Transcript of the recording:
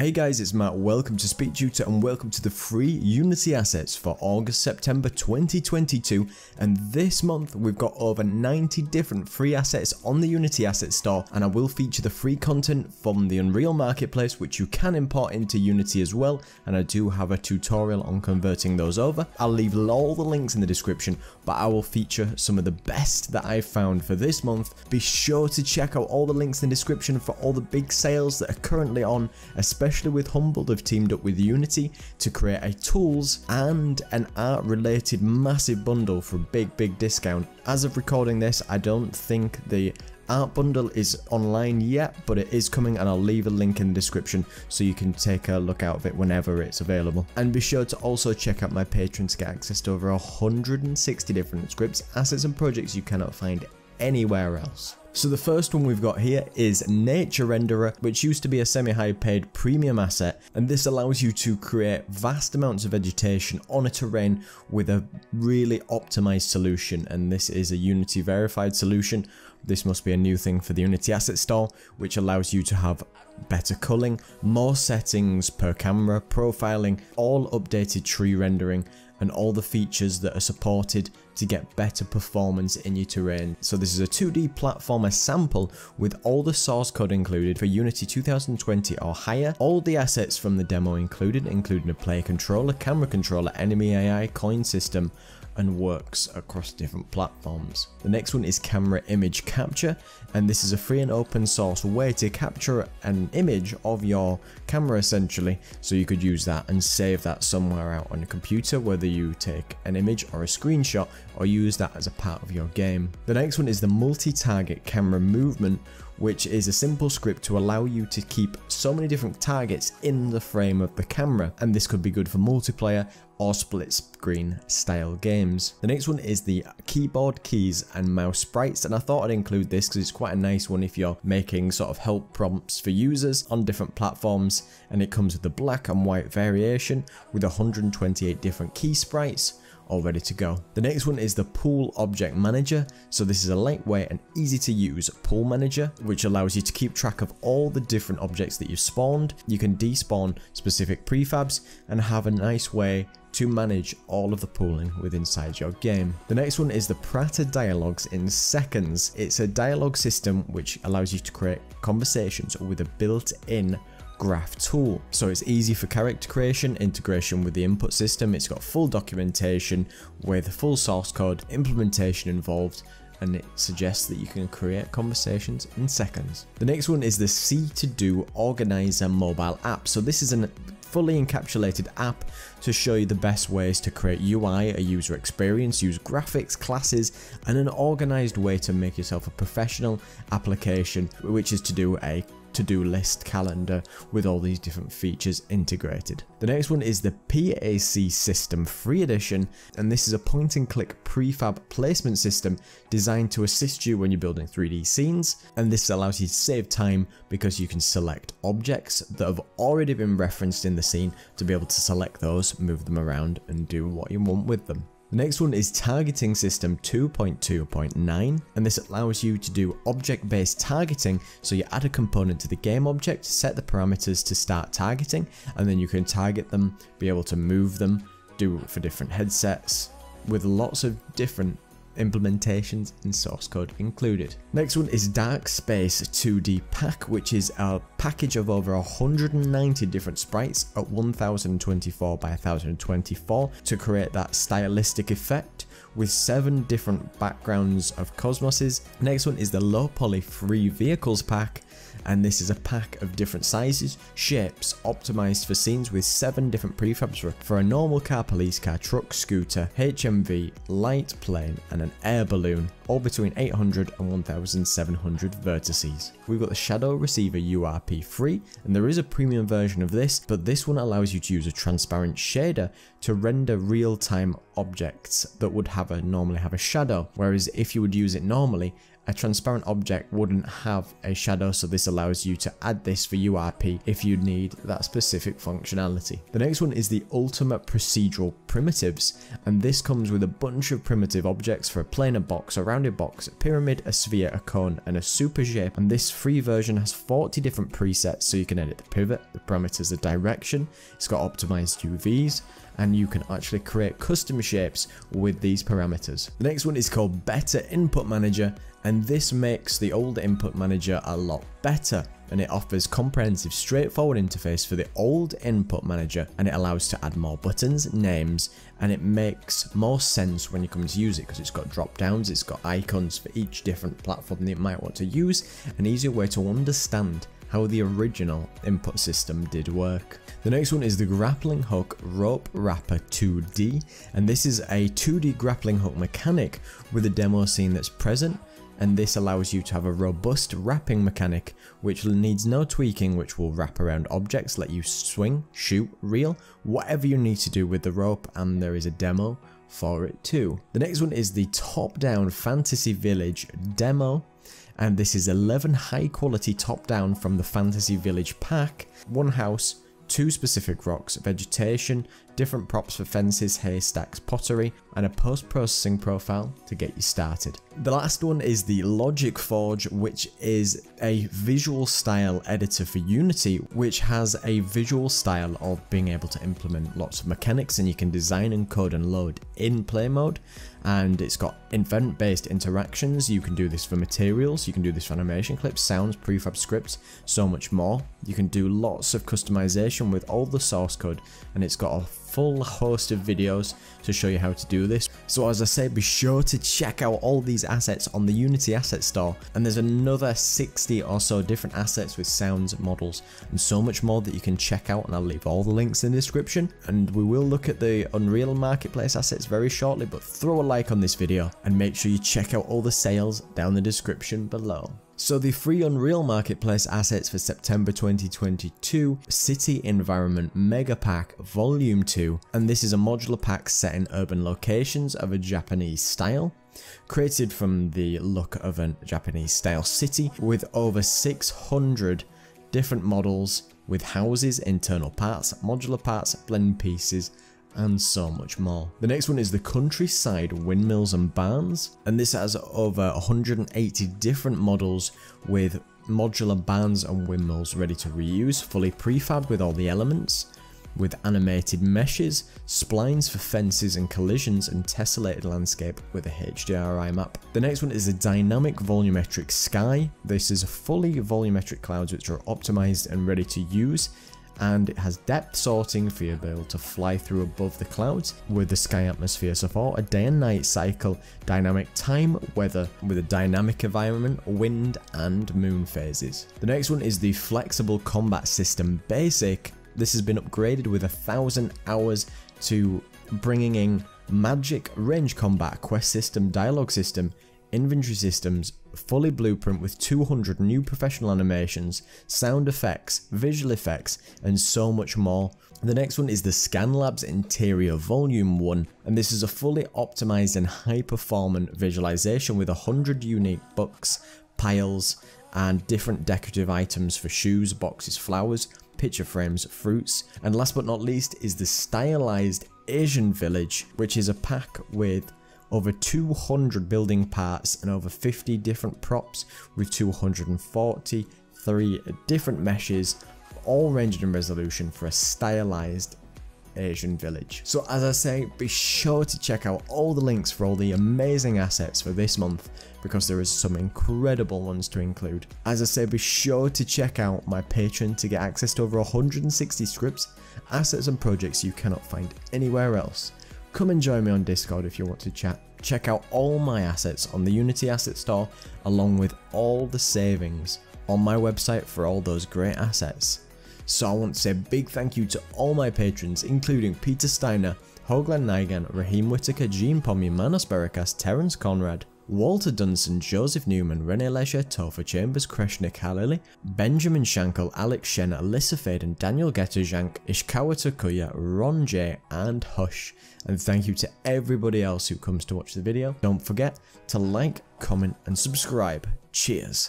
Hey guys, it's Matt, welcome to SpeedTutor and welcome to the free Unity assets for August-September 2022, and this month we've got over 90 different free assets on the Unity Asset Store, and I will feature the free content from the Unreal Marketplace which you can import into Unity as well, and I do have a tutorial on converting those over. I'll leave all the links in the description, but I will feature some of the best that I've found for this month. Be sure to check out all the links in the description for all the big sales that are currently on, especially with Humble. They've teamed up with Unity to create a tools and an art related massive bundle for a big discount. As of recording this, I don't think the art bundle is online yet, but it is coming, and I'll leave a link in the description so you can take a look out of it whenever it's available. And be sure to also check out my Patreon to get access to over 160 different scripts, assets and projects you cannot find anywhere else. So the first one we've got here is Nature Renderer, which used to be a semi-high paid premium asset, and this allows you to create vast amounts of vegetation on a terrain with a really optimized solution, and this is a Unity verified solution. This must be a new thing for the Unity Asset Store, which allows you to have better culling, more settings per camera, profiling, all updated tree rendering, and all the features that are supported to get better performance in your terrain. So this is a 2D platformer sample with all the source code included for Unity 2020 or higher, all the assets from the demo included, including a player controller, camera controller, enemy AI, coin system, and works across different platforms. The next one is Camera Image Capture, and this is a free and open source way to capture an image of your camera essentially, so you could use that and save that somewhere out on your computer, whether you take an image or a screenshot or use that as a part of your game. The next one is the multi-target camera movement, which is a simple script to allow you to keep so many different targets in the frame of the camera, and this could be good for multiplayer or split screen style games. The next one is the keyboard keys and mouse sprites, and I thought I'd include this because it's quite a nice one if you're making sort of help prompts for users on different platforms, and it comes with the black and white variation with 128 different key sprites all ready to go. The next one is the Pool Object Manager. So this is a lightweight and easy to use pool manager, which allows you to keep track of all the different objects that you've spawned. You can despawn specific prefabs and have a nice way to manage all of the pooling within your game. The next one is the Prater Dialogues in Seconds. It's a dialogue system which allows you to create conversations with a built-in graph tool. So it's easy for character creation, integration with the input system, it's got full documentation with full source code, implementation involved, and it suggests that you can create conversations in seconds. The next one is the C2do Organizer mobile app. So this is an fully encapsulated app to show you the best ways to create UI, a user experience, use graphics, classes, and an organized way to make yourself a professional application, which is to do a to-do list calendar with all these different features integrated. The next one is the PAC System Free Edition, and this is a point and click prefab placement system designed to assist you when you're building 3D scenes, and this allows you to save time because you can select objects that have already been referenced in the scene to be able to select those, move them around, and do what you want with them. The next one is Targeting System 2.2.9, and this allows you to do object-based targeting. So you add a component to the game object, set the parameters to start targeting, and then you can target them, be able to move them, do it for different headsets, with lots of different implementations and source code included. Next one is Dark Space 2D Pack, which is a package of over 190 different sprites at 1024 by 1024 to create that stylistic effect with 7 different backgrounds of cosmoses. Next one is the Low Poly Free Vehicles Pack, and this is a pack of different sizes, shapes, optimized for scenes with 7 different prefabs for a normal car, police car, truck, scooter, HMV, light plane, and an air balloon, all between 800 and 1700 vertices. We've got the Shadow Receiver URP free, and there is a premium version of this, but this one allows you to use a transparent shader to render real-time objects that would normally have a shadow, whereas if you would use it normally, A transparent object wouldn't have a shadow, so this allows you to add this for URP if you need that specific functionality. The next one is the Ultimate Procedural Primitives, and this comes with a bunch of primitive objects for a planar box, a rounded box, a pyramid, a sphere, a cone, and a super shape. And this free version has 40 different presets, so you can edit the pivot, the parameters, the direction. It's got optimized UVs, and you can actually create custom shapes with these parameters. The next one is called Better Input Manager, and this makes the old Input Manager a lot better, and it offers comprehensive, straightforward interface for the old Input Manager, and it allows to add more buttons, names, and it makes more sense when you come to use it because it's got drop downs, it's got icons for each different platform that you might want to use, an easier way to understand how the original input system did work. The next one is the Grappling Hook Rope Wrapper 2D, and this is a 2D grappling hook mechanic with a demo scene that's present, and this allows you to have a robust wrapping mechanic which needs no tweaking, which will wrap around objects, let you swing, shoot, reel, whatever you need to do with the rope, and there is a demo for it too. The next one is the Top-Down Fantasy Village Demo, and this is 11 high quality top-down from the Fantasy Village pack, 1 house, 2 specific rocks, vegetation, different props for fences, haystacks, pottery, and a post-processing profile to get you started. The last one is the Logic Forge, which is a visual style editor for Unity, which has a visual style of being able to implement lots of mechanics, and you can design and code and load in play mode, and it's got event-based interactions. You can do this for materials, you can do this for animation clips, sounds, prefab scripts, so much more. You can do lots of customization with all the source code, and it's got a full host of videos to show you how to do this. So as I say, be sure to check out all these assets on the Unity Asset Store, and there's another 60 or so different assets with sounds, models, and so much more that you can check out, and I'll leave all the links in the description. And we will look at the Unreal Marketplace assets very shortly, but throw a like on this video and make sure you check out all the sales down in the description below. So the free Unreal Marketplace assets for September 2022, City Environment Mega Pack Volume 2, and this is a modular pack set in urban locations of a Japanese style, created from the look of a Japanese style city with over 600 different models with houses, internal parts, modular parts, blend pieces, and so much more. The next one is the Countryside Windmills and Barns, and this has over 180 different models with modular barns and windmills ready to reuse, fully prefabbed with all the elements, with animated meshes, splines for fences and collisions, and tessellated landscape with a HDRI map. The next one is the Dynamic Volumetric Sky. This is fully volumetric clouds which are optimized and ready to use, and it has depth sorting for you to be able to fly through above the clouds with the sky atmosphere support, a day and night cycle, dynamic time, weather with a dynamic environment, wind and moon phases. The next one is the Flexible Combat System Basic. This has been upgraded with 1,000 hours to bringing in magic, range combat, quest system, dialogue system, inventory systems, fully blueprint with 200 new professional animations, sound effects, visual effects, and so much more. The next one is the Scanlabs Interior Volume 1, and this is a fully optimized and high-performant visualization with 100 unique books, piles, and different decorative items for shoes, boxes, flowers, picture frames, fruits. And last but not least is the Stylized Asian Village, which is a pack with over 200 building parts and over 50 different props with 243 different meshes, all ranged in resolution for a stylized Asian village. So as I say, be sure to check out all the links for all the amazing assets for this month, because there is some incredible ones to include. As I say, be sure to check out my Patreon to get access to over 160 scripts, assets and projects you cannot find anywhere else. Come and join me on Discord if you want to chat. Check out all my assets on the Unity Asset Store, along with all the savings on my website for all those great assets. So I want to say a big thank you to all my patrons, including Peter Steiner, Hogland Nigan, Raheem Whitaker, Jean Pommy, Manos Barikas, Terence Conrad, Walter Dunson, Joseph Newman, René Leisure, Topher Chambers, Kreshnik Halili, Benjamin Shankle, Alex Shen, Alyssa Faden, Daniel Getajank, Ishkawa Takuya, Ron J, and Hush. And thank you to everybody else who comes to watch the video. Don't forget to like, comment, and subscribe. Cheers.